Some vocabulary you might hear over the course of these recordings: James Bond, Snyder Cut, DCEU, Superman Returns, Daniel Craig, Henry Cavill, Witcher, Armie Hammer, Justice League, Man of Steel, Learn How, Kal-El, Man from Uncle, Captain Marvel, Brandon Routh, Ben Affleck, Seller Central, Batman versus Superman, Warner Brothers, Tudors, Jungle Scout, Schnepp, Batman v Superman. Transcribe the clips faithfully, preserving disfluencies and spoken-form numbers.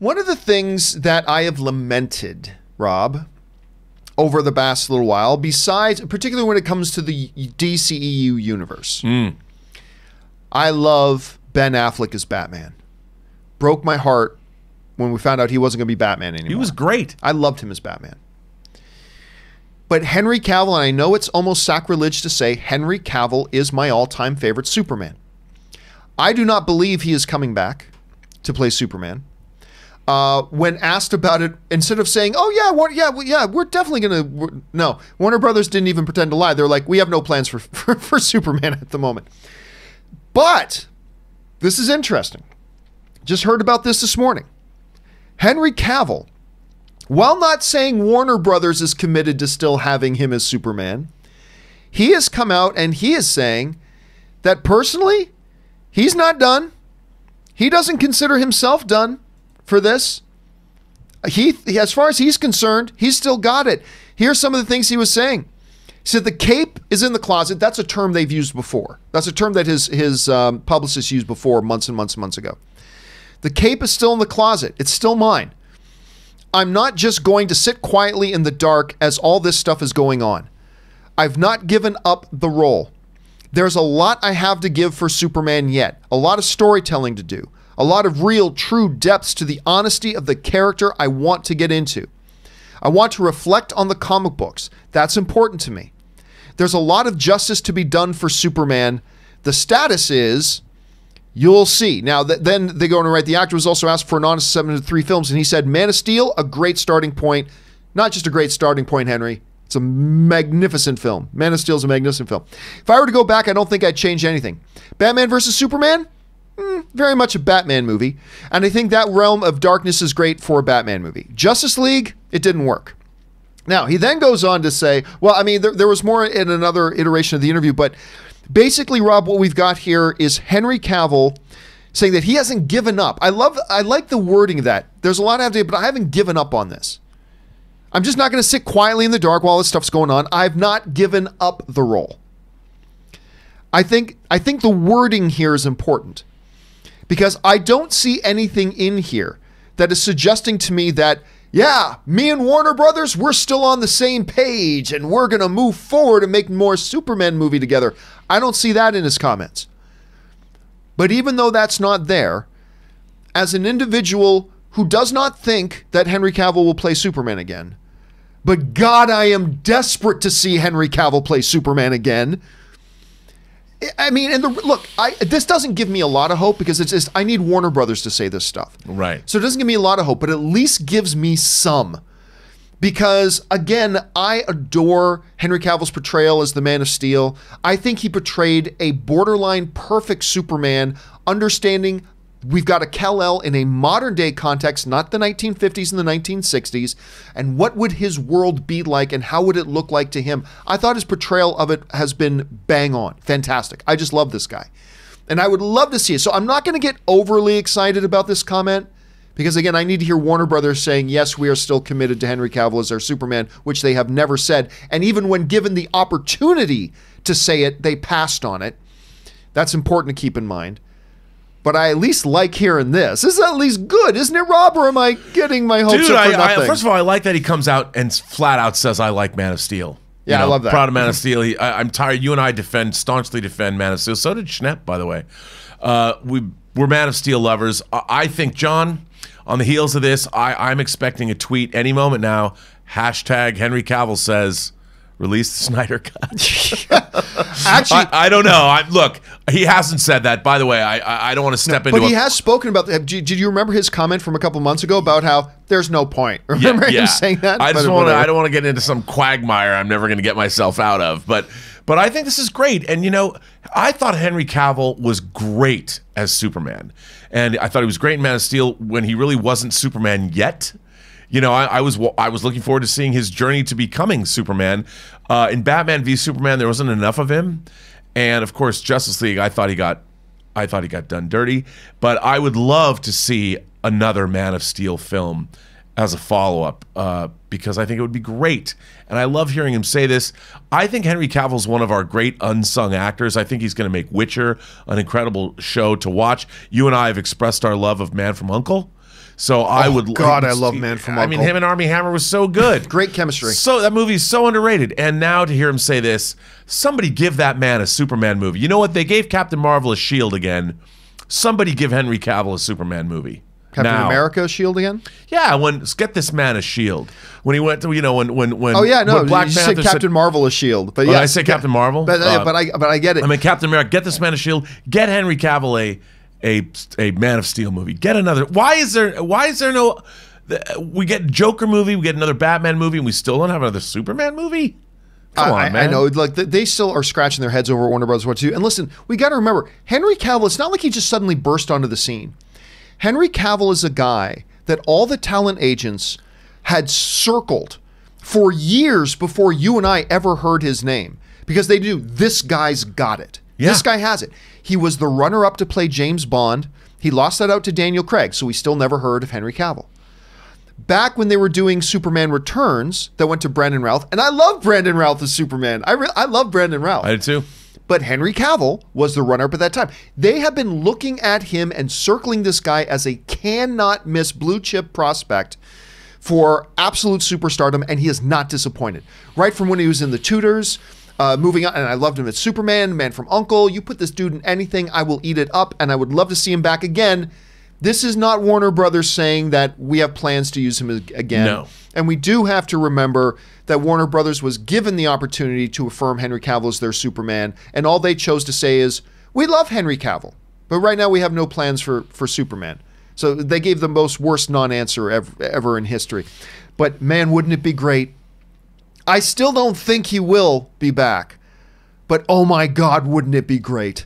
One of the things that I have lamented, Rob, over the past little while, besides, particularly when it comes to the D C E U universe, mm. I love Ben Affleck as Batman. Broke my heart when we found out he wasn't going to be Batman anymore. He was great. I loved him as Batman. But Henry Cavill, and I know it's almost sacrilege to say, Henry Cavill is my all-time favorite Superman. I do not believe he is coming back to play Superman. Uh, when asked about it, instead of saying, oh yeah, what, yeah, well, yeah, we're definitely gonna, we're, no, Warner Brothers didn't even pretend to lie. They're like, we have no plans for, for, for Superman at the moment. But this is interesting. Just heard about this this morning. Henry Cavill, while not saying Warner Brothers is committed to still having him as Superman, he has come out and he is saying that personally, he's not done. He doesn't consider himself done for this. He, as far as he's concerned, he's still got it. Here's some of the things he was saying. He said the cape is in the closet. That's a term they've used before. That's a term that his, his um, publicist used before months and months and months ago. The cape is still in the closet. It's still mine. I'm not just going to sit quietly in the dark as all this stuff is going on. I've not given up the role. There's a lot I have to give for Superman yet. A lot of storytelling to do. A lot of real, true depths to the honesty of the character I want to get into. I want to reflect on the comic books. That's important to me. There's a lot of justice to be done for Superman. The status is... you'll see. Now, th then they go on to write, the actor was also asked for an honest assessment of three films, and he said, Man of Steel, a great starting point. Not just a great starting point, Henry. It's a magnificent film. Man of Steel is a magnificent film. If I were to go back, I don't think I'd change anything. Batman versus Superman? Mm, very much a Batman movie. And I think that realm of darkness is great for a Batman movie. Justice League? It didn't work. Now, he then goes on to say, well, I mean, there, there was more in another iteration of the interview, but... basically, Rob, what we've got here is Henry Cavill saying that he hasn't given up. I love, I like the wording of that. There's a lot I have to do, but I haven't given up on this. I'm just not going to sit quietly in the dark while this stuff's going on. I've not given up the role. I think, I think the wording here is important because I don't see anything in here that is suggesting to me that, yeah, me and Warner Brothers, we're still on the same page and we're going to move forward and make more Superman movie together. I don't see that in his comments. But even though that's not there, as an individual who does not think that Henry Cavill will play Superman again, but God, I am desperate to see Henry Cavill play Superman again. I mean, and the, look, I, this doesn't give me a lot of hope because it's just, I need Warner Brothers to say this stuff. Right. So it doesn't give me a lot of hope, but at least gives me some. Because, again, I adore Henry Cavill's portrayal as the Man of Steel. I think he portrayed a borderline perfect Superman, understanding we've got a Kal-El in a modern-day context, not the nineteen fifties and the nineteen sixties, and what would his world be like and how would it look like to him? I thought his portrayal of it has been bang on. Fantastic. I just love this guy. And I would love to see it. So I'm not going to get overly excited about this comment, because, again, I need to hear Warner Brothers saying, yes, we are still committed to Henry Cavill as our Superman, which they have never said. And even when given the opportunity to say it, they passed on it. That's important to keep in mind. But I at least like hearing this. This is at least good, isn't it, Rob? Or am I getting my hopes Dude, up for I, nothing? I, first of all, I like that he comes out and flat out says, I like Man of Steel. Yeah, you know, I love that. Proud of Man of Steel. He, I, I'm tired. You and I defend, staunchly defend Man of Steel. So did Schnepp, by the way. Uh, we, we're Man of Steel lovers. I, I think, John... on the heels of this, I, I'm expecting a tweet any moment now. Hashtag Henry Cavill says, release the Snyder Cut. Actually, I, I don't know. I, look, he hasn't said that. By the way, I I don't want to step no, into it. But he a, has spoken about that. Did you remember his comment from a couple months ago about how there's no point? Remember yeah, yeah. him saying that? I, just wanna, I don't want to get into some quagmire I'm never going to get myself out of. But, but I think this is great. And, you know, I thought Henry Cavill was great as Superman. And I thought he was great in Man of Steel when he really wasn't Superman yet. You know, I, I was I was looking forward to seeing his journey to becoming Superman. Uh, in Batman v Superman, there wasn't enough of him, and of course, Justice League. I thought he got, I thought he got done dirty. But I would love to see another Man of Steel film as a follow-up uh, because I think it would be great. And I love hearing him say this. I think Henry Cavill's one of our great unsung actors. I think he's going to make Witcher an incredible show to watch. You and I have expressed our love of Man from Uncle. So I oh, would God, I love Man from Uncle. I mean, him and Armie Hammer was so good. Great chemistry. So that movie's so underrated. And now to hear him say this, somebody give that man a Superman movie. You know what? They gave Captain Marvel a shield again. Somebody give Henry Cavill a Superman movie. Captain now. America shield again? Yeah, when get this man a shield. When he went to, you know, when when when oh yeah, no, when Black you Panther said Captain said, Marvel a shield. But yeah, well, I say Captain Marvel. But, uh, but I but I get it. I mean, Captain America, get this man a shield. Get Henry Cavill a a a Man of Steel movie. Get another. Why is there why is there no? We get Joker movie. We get another Batman movie, and we still don't have another Superman movie. Come I, on, man. I know, like they still are scratching their heads over Warner Brothers what to do. And listen, we got to remember Henry Cavill. It's not like he just suddenly burst onto the scene. Henry Cavill is a guy that all the talent agents had circled for years before you and I ever heard his name, because they knew this guy's got it. Yeah. This guy has it. He was the runner-up to play James Bond. He lost that out to Daniel Craig, so we still never heard of Henry Cavill. Back when they were doing Superman Returns, that went to Brandon Routh, and I love Brandon Routh as Superman. I, I love Brandon Routh. I do too. But Henry Cavill was the runner-up at that time. They have been looking at him and circling this guy as a cannot miss blue chip prospect for absolute superstardom, and he is not disappointed. Right from when he was in the Tudors, uh, moving on, and I loved him as Superman, Man from Uncle. You put this dude in anything, I will eat it up, and I would love to see him back again. This is not Warner Brothers saying that we have plans to use him again. No. And we do have to remember that Warner Brothers was given the opportunity to affirm Henry Cavill as their Superman, and all they chose to say is, we love Henry Cavill, but right now we have no plans for, for Superman. So they gave the most worst non-answer ever, ever in history. But man, wouldn't it be great? I still don't think he will be back, but oh my God, wouldn't it be great?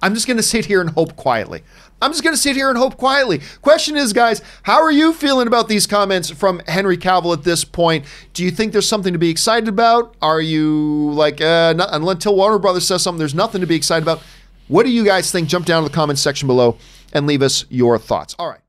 I'm just going to sit here and hope quietly. I'm just going to sit here and hope quietly. Question is, guys, how are you feeling about these comments from Henry Cavill at this point? Do you think there's something to be excited about? Are you like, uh, not, until Warner Brothers says something, there's nothing to be excited about? What do you guys think? Jump down to the comments section below and leave us your thoughts. All right.